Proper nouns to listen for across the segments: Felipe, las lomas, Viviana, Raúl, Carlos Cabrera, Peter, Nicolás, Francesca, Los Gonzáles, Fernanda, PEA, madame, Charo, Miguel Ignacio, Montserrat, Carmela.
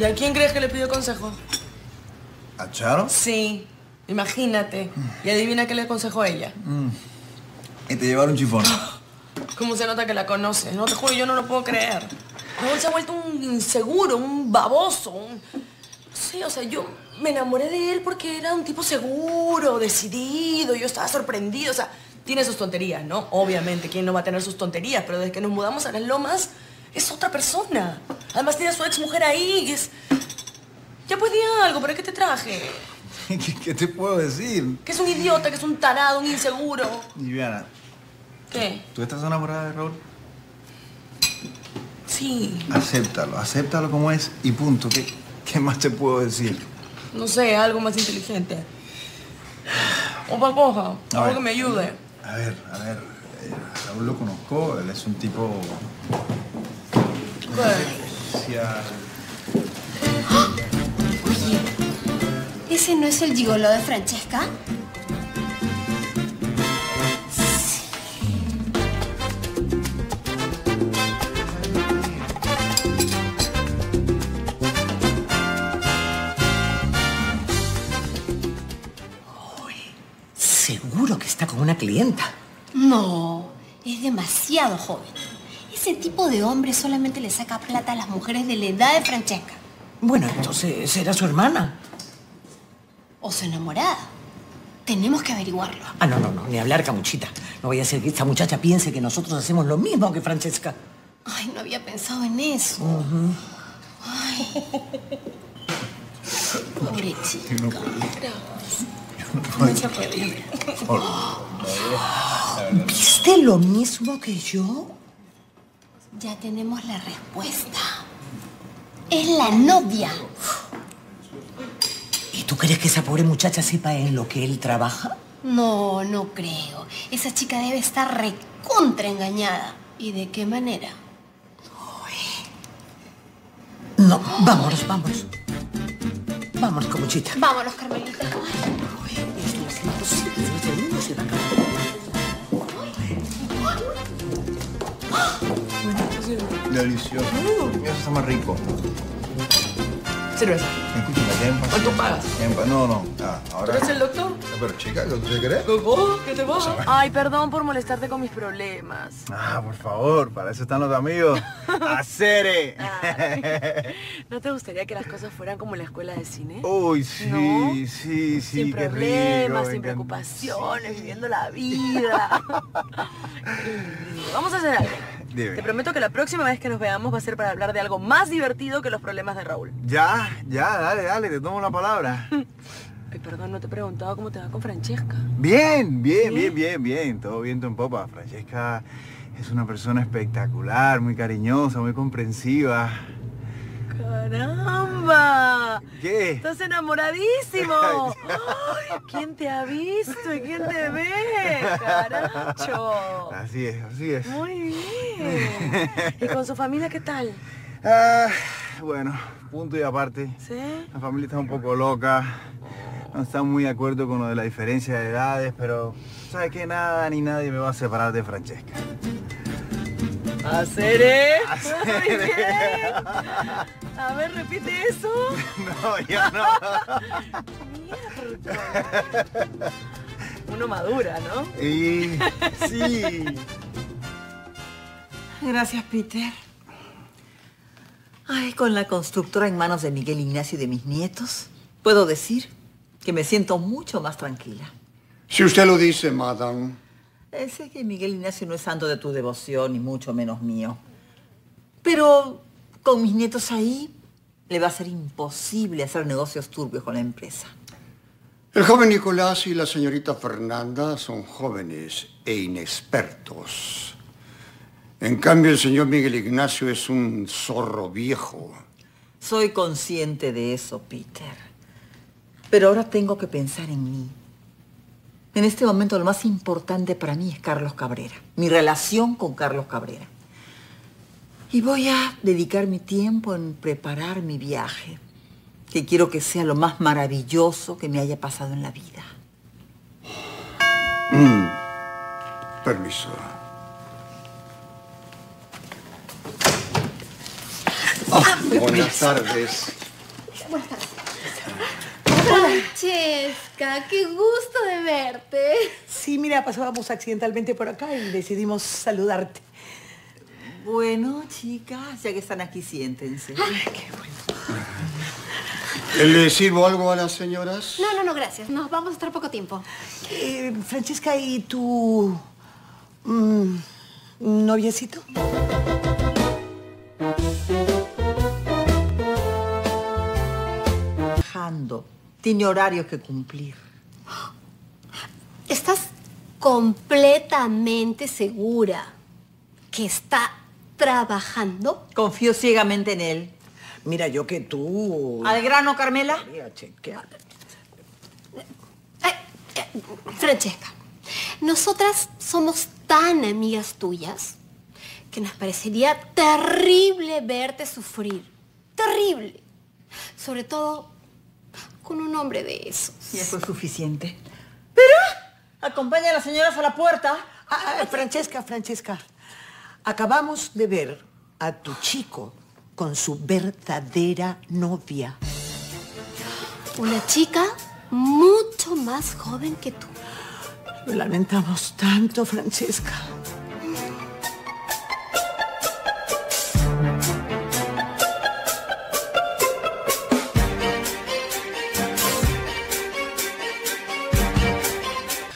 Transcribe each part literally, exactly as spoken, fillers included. ¿Y a quién crees que le pidió consejo? ¿A Charo? Sí, imagínate. Mm. Y adivina qué le aconsejó ella. Mm. Y te llevaron chifón. ¿Cómo se nota que la conoces? No, te juro, yo no lo puedo creer. Raúl se ha vuelto un inseguro, un baboso, un... Sí, o sea, yo me enamoré de él porque era un tipo seguro, decidido, yo estaba sorprendido, o sea... Tiene sus tonterías, ¿no? Obviamente, ¿quién no va a tener sus tonterías? Pero desde que nos mudamos a Las Lomas, es otra persona. Además tiene a su ex mujer ahí, y es... Ya pues di algo, ¿para qué te traje? ¿Qué, qué te puedo decir? Que es un idiota, que es un tarado, un inseguro. Viviana. ¿Qué? ¿Tú estás enamorada de Raúl? Sí. Acéptalo, acéptalo como es y punto. ¿Qué, qué más te puedo decir? No sé, algo más inteligente. Opa, coja, algo que me ayude. A ver, a ver, eh, Raúl lo conozco, él es un tipo... ¿Qué? Oye, ¿ese no es el gigoló de Francesca? Sí. Uy, seguro que está con una clienta. No, es demasiado joven. Ese tipo de hombre solamente le saca plata a las mujeres de la edad de Francesca. Bueno, entonces será su hermana. O su enamorada. Tenemos que averiguarlo. Ah, no, no, no. Ni hablar, Camuchita. No vaya a ser que esta muchacha piense que nosotros hacemos lo mismo que Francesca. Ay, no había pensado en eso. Uh-huh. Ay. Pobre chica. Yo no puedo. No, no se puede. ¿Viste lo mismo que yo? Ya tenemos la respuesta. Es la novia. ¿Y tú crees que esa pobre muchacha sepa en lo que él trabaja? No, no creo. Esa chica debe estar recontra engañada. ¿Y de qué manera? Uy. No, vámonos, vámonos. Vámonos, Camuchita. Vámonos, Carmelita. Uy, esto es imposible. Este mundo se va a acabar. Delicioso. Uh, Eso está más rico. Cerveza. Escúchame, ¿qué empanadas? ¿Cuánto pagas? No, no. Ah, ahora... ¿Tú eres el doctor? Pero chica, ¿lo te crees? ¿Qué te pasa? Ay, perdón por molestarte con mis problemas. Ah, por favor, para eso están los amigos. ¡Acere! Ah, ¿no te gustaría que las cosas fueran como en la escuela de cine? Uy, sí, ¿no? sí, sí, Sin qué problemas, rico, sin preocupaciones, sí. Viviendo la vida. Vamos a hacer algo. Dime. Te prometo que la próxima vez que nos veamos va a ser para hablar de algo más divertido que los problemas de Raúl. Ya, ya, dale, dale, te tomo la palabra. Ay, perdón, no te he preguntado cómo te va con Francesca. Bien, bien, ¿Sí? bien, bien, bien. Todo viento en popa. Francesca es una persona espectacular, muy cariñosa, muy comprensiva. ¡Caramba! ¿Qué? ¡Estás enamoradísimo! Ay, ¿quién te ha visto y quién te ve? ¡Caracho! Así es, así es. Muy bien. ¿Y con su familia qué tal? Ah, bueno, punto y aparte. ¿Sí? La familia está un poco loca. No están muy de acuerdo con lo de la diferencia de edades, pero... ¿Sabes qué? Nada ni nadie me va a separar de Francesca. ¡Haceré! ¡Haceré! A ver, repite eso. No, yo no. Mierda. Uno madura, ¿no? Sí. Sí. Gracias, Peter. Ay, con la constructora en manos de Miguel Ignacio y de mis nietos, puedo decir que me siento mucho más tranquila. Si usted lo dice, madame. Eh, sé que Miguel Ignacio no es santo de tu devoción, ni mucho menos mío. Pero con mis nietos ahí, le va a ser imposible hacer negocios turbios con la empresa. El joven Nicolás y la señorita Fernanda son jóvenes e inexpertos. En cambio, el señor Miguel Ignacio es un zorro viejo. Soy consciente de eso, Peter. Pero ahora tengo que pensar en mí. En este momento lo más importante para mí es Carlos Cabrera, mi relación con Carlos Cabrera. Y voy a dedicar mi tiempo en preparar mi viaje, que quiero que sea lo más maravilloso que me haya pasado en la vida. Mm. Permiso. Oh, buenas tardes. Francesca, qué gusto de verte. Sí, mira, pasábamos accidentalmente por acá y decidimos saludarte. Bueno, chicas, ya que están aquí, siéntense. Ay, qué bueno. ¿Le sirvo algo a las señoras? No, no, no, gracias. Nos vamos a estar poco tiempo. Eh, Francesca, ¿y tu mm, noviecito? Trabajando. Tiene horario que cumplir. ¿Estás completamente segura que está trabajando? Confío ciegamente en él. Mira, yo que tú... ¿Al grano, Carmela? Ay, Francesca, nosotras somos tan amigas tuyas que nos parecería terrible verte sufrir. Terrible. Sobre todo con un hombre de esos. Ya fue suficiente. ¿Pero? Acompaña a las señoras a la puerta. Ah, ah, Francesca, Francesca. Acabamos de ver a tu chico con su verdadera novia. Una chica mucho más joven que tú. Lo lamentamos tanto, Francesca.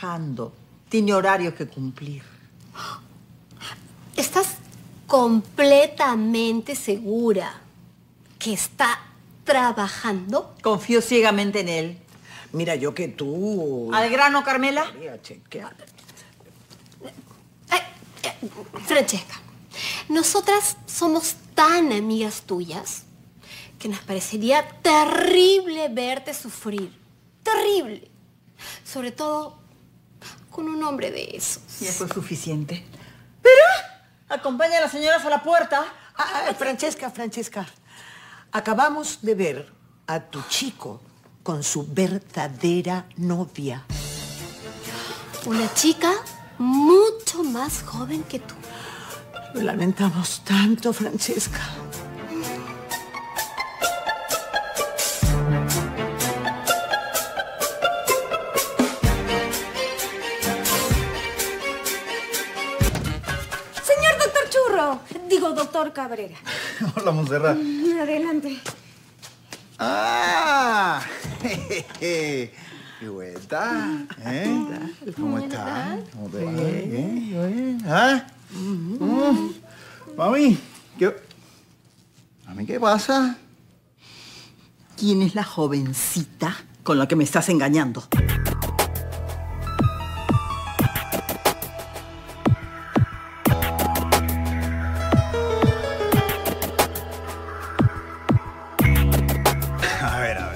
Trabajando. Tiene horario que cumplir. ¿Estás completamente segura que está trabajando? Confío ciegamente en él. Mira, yo que tú... ¿Al grano, Carmela? Ay, Francesca, nosotras somos tan amigas tuyas que nos parecería terrible verte sufrir. Terrible. Sobre todo con un hombre de esos. Ya fue suficiente. ¿Pero? Acompaña a las señoras a la puerta. Ah, Francesca, Francesca. Acabamos de ver a tu chico con su verdadera novia. Una chica mucho más joven que tú. Lo lamentamos tanto, Francesca. Doctor Cabrera. Hola, Montserrat. Mm, adelante. ¡Ah! Je, je, je. Vuelta, ¿eh? ¿Cómo estás? ¿Cómo te va? ¿Eh? ¿Ah? Mm. Mm. Mami, yo... ¿A mí qué pasa? ¿Quién es la jovencita con la que me estás engañando?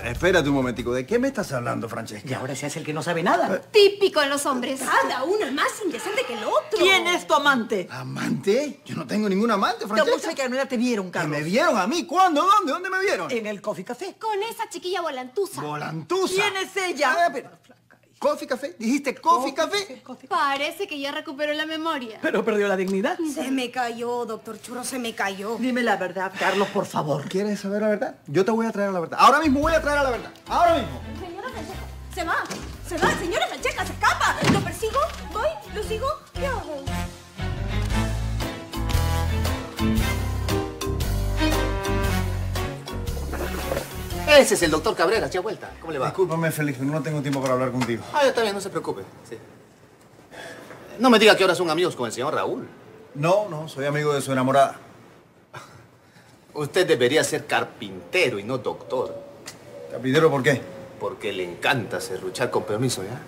Espérate un momentico, ¿de qué me estás hablando, Francesca? Y ahora se hace el que no sabe nada. Típico en los hombres. Cada una más indecente que el otro. ¿Quién es tu amante? ¿Amante? Yo no tengo ningún amante, Francesca. Mucho que no te vieron, Carlos. ¿Me vieron a mí? ¿Cuándo? ¿Dónde? ¿Dónde me vieron? En el Coffee Café. Con esa chiquilla volantusa. ¿Volantusa? ¿Quién es ella? Ah, pero... ¿Coffee Café? ¿Dijiste Coffee Café? Parece que ya recuperó la memoria. Pero perdió la dignidad. Se me cayó, doctor Churro, se me cayó. Dime la verdad, Carlos, por favor. ¿Quieres saber la verdad? Yo te voy a traer la verdad. Ahora mismo voy a traer a la verdad. Ahora mismo. Señora Francesca, se va. Se va, señora Francesca, se escapa. Lo persigo, voy, lo sigo. ¿Qué hago? Ese es el doctor Cabrera, ya vuelta. ¿Cómo le va? Discúlpame, Felipe, no tengo tiempo para hablar contigo. Ah, está bien, no se preocupe. Sí. No me diga que ahora son amigos con el señor Raúl. No, no, soy amigo de su enamorada. Usted debería ser carpintero y no doctor. ¿Carpintero por qué? Porque le encanta serruchar con permiso, ¿ya?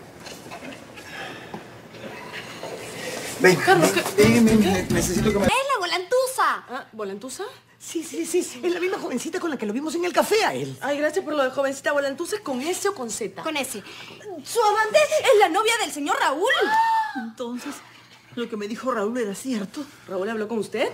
Ven, Carlos, que... necesito que me... ¡Es la volantusa! ¿Ah, volantusa? Sí, sí, sí, sí. Es la misma jovencita con la que lo vimos en el café a él. Ay, gracias por lo de jovencita volantusa. ¿Con S o con Z? Con S. Su amante es la novia del señor Raúl. Ah. Entonces, lo que me dijo Raúl era cierto. ¿Raúl habló con usted?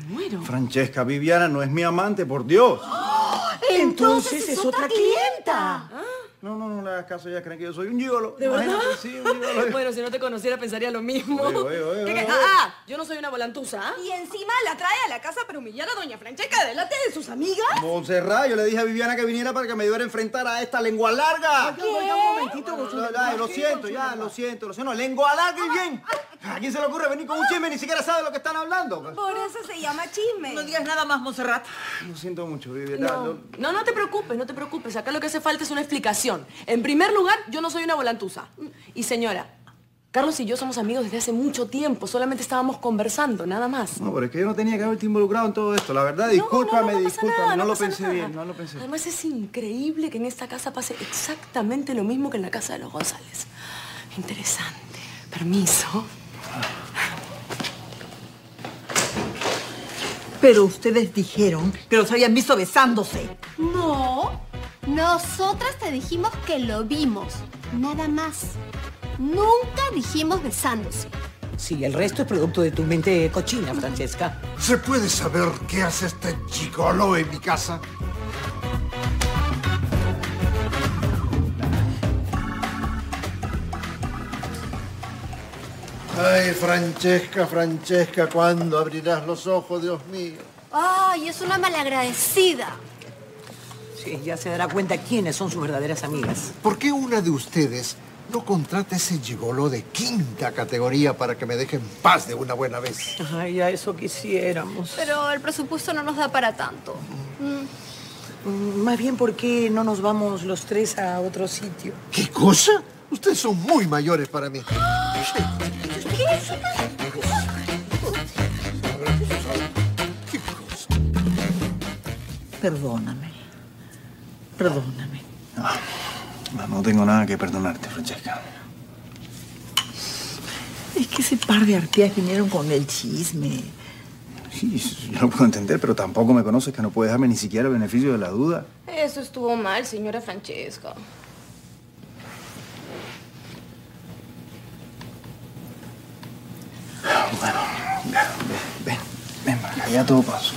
Me muero. Francesca, Viviana no es mi amante, por Dios. Oh, entonces, entonces es, es otra clienta. clienta. Ah. No, no, no le hagas caso, ya creen que yo soy un gigolo. ¿De verdad? Sí, un gigolo. Bueno, si no te conociera pensaría lo mismo. Oye, oye, oye, ¿Qué, oye, oye. Ah, yo no soy una volantusa. Y encima la trae a la casa para humillar a doña Francesca delante de sus amigas. Montserrat, yo le dije a Viviana que viniera para que me ayudara a enfrentar a esta lengua larga. ¿Qué? Oiga, un momentito. Con su no, ya, lo siento, ya, lo siento, lo siento. Lengua larga y bien. ¿A quién se le ocurre venir con un chisme? Ni siquiera sabe lo que están hablando. Por eso se llama chisme. No digas nada más, Montserrat. Lo siento mucho, Viviana. No, no, no te preocupes, no te preocupes. Acá lo que hace falta es una explicación. En primer lugar, yo no soy una volantusa. Y señora, Carlos y yo somos amigos desde hace mucho tiempo. Solamente estábamos conversando, nada más. No, pero es que yo no tenía que haberte involucrado en todo esto. La verdad, discúlpame, no, no, no discúlpame. Nada, no, no lo pensé nada. bien, no lo pensé. Además, es increíble que en esta casa pase exactamente lo mismo que en la casa de los González. Interesante. Permiso. Pero ustedes dijeron que los habían visto besándose. No, nosotras te dijimos que lo vimos, nada más. Nunca dijimos besándose. Sí, el resto es producto de tu mente cochina, Francesca. ¿Se puede saber qué hace este gigolo en mi casa? Ay, Francesca, Francesca, ¿cuándo abrirás los ojos, Dios mío? Ay, es una malagradecida. Sí, ya se dará cuenta quiénes son sus verdaderas amigas. ¿Por qué una de ustedes no contrata ese gigoló de quinta categoría para que me deje en paz de una buena vez? Ay, a eso quisiéramos. Pero el presupuesto no nos da para tanto. Mm. Mm, más bien, ¿por qué no nos vamos los tres a otro sitio? ¿Qué cosa? Ustedes son muy mayores para mí. Perdóname. Perdóname. No, no tengo nada que perdonarte, Francesca. Es que ese par de arpías vinieron con el chisme. Sí, yo lo puedo entender, pero tampoco me conoces que no puedes darme ni siquiera el beneficio de la duda. Eso estuvo mal, señora Francesca. Bueno, ven, ven, ven, ya todo pasó.